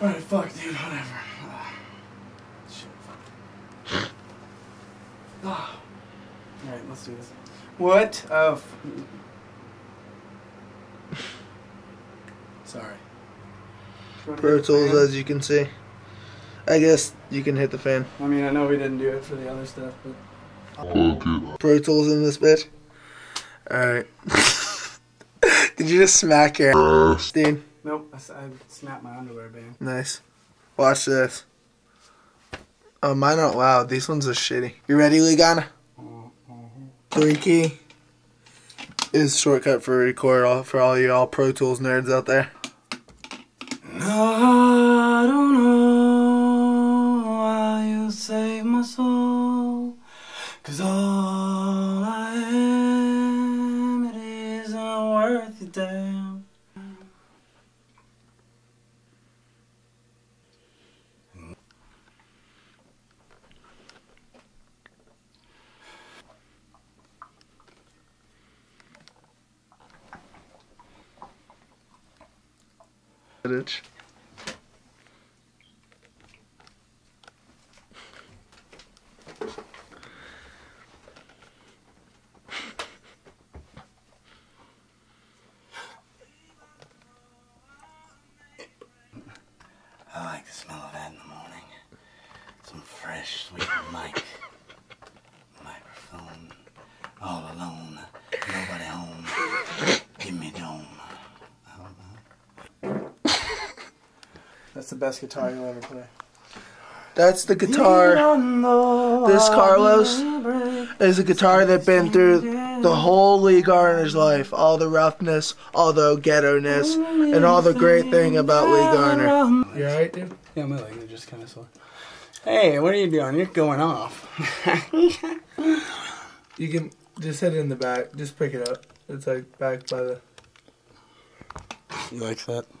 Alright, fuck, dude, whatever. Shit. Ah. Alright, let's do this. What? Oh. Sorry. Pro Tools, as you can see. I guess you can hit the fan. I mean, I know we didn't do it for the other stuff, but... Okay. Pro Tools in this bitch? Alright. Did you just smack your ass, dude? Nope, I snapped my underwear band. Nice. Watch this. Oh, mine aren't loud. These ones are shitty. You ready, Lee Ghana? Three key is shortcut for record for all you Pro Tools nerds out there. I don't know why you saved my soul, 'cause all I am, it isn't worth your damn. I like the smell of that in the morning. Some fresh, sweet microphone. All alone. Nobody home. Give me dome. That's the best guitar you'll ever play. That's the guitar. This Carlos is a guitar that's been through the whole Lee Garner's life. All the roughness, all the ghetto-ness, and all the great thing about Lee Garner. You alright, dude? Yeah, my legs are just kind of sore. Hey, what are you doing? You're going off. You can just hit it in the back. Just pick it up. It's like back by the... You like that?